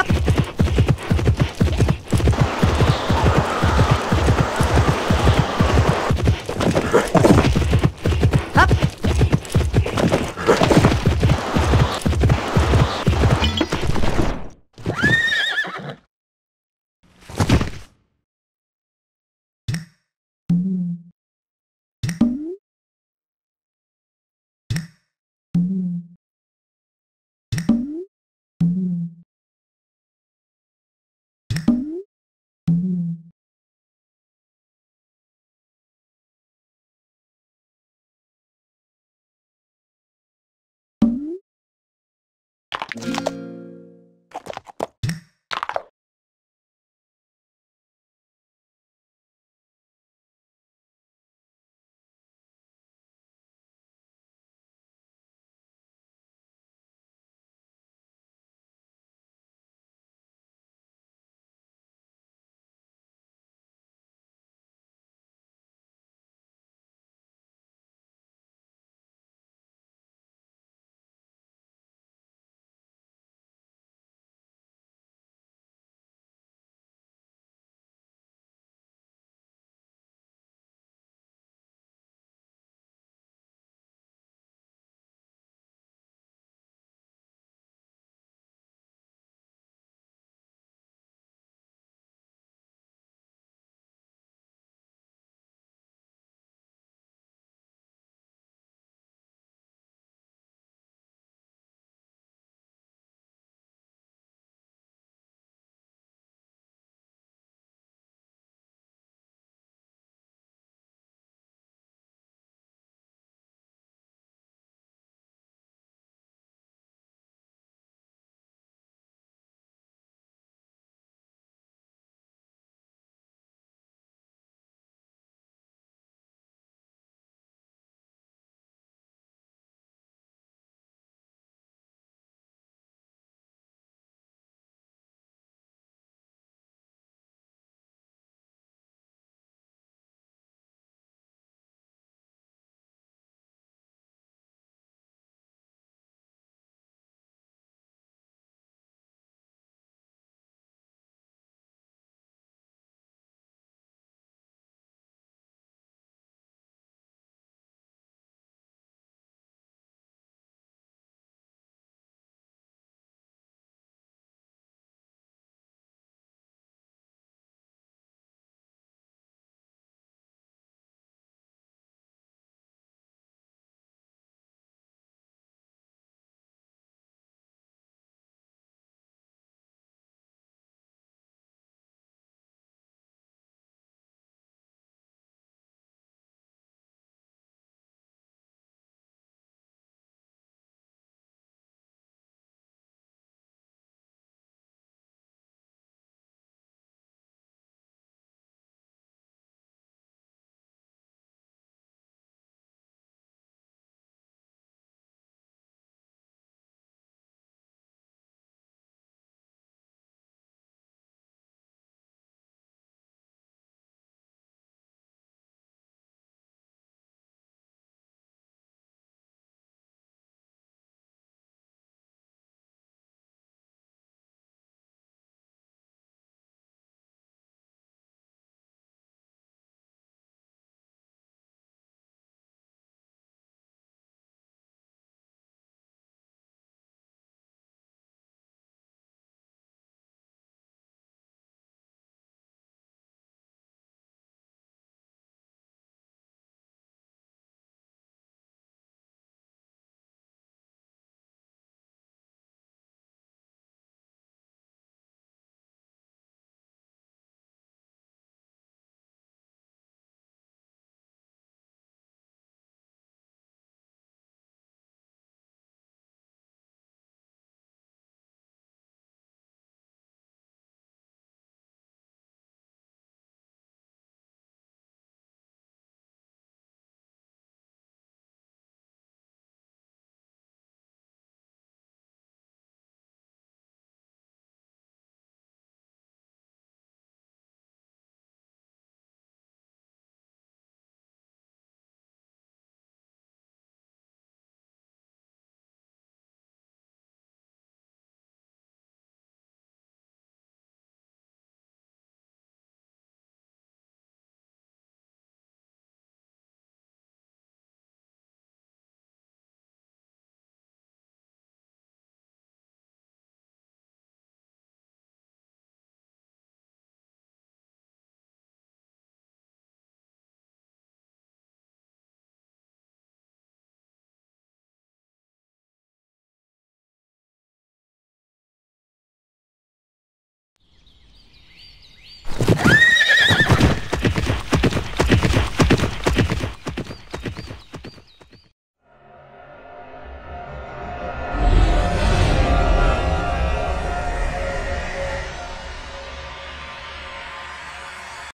Up.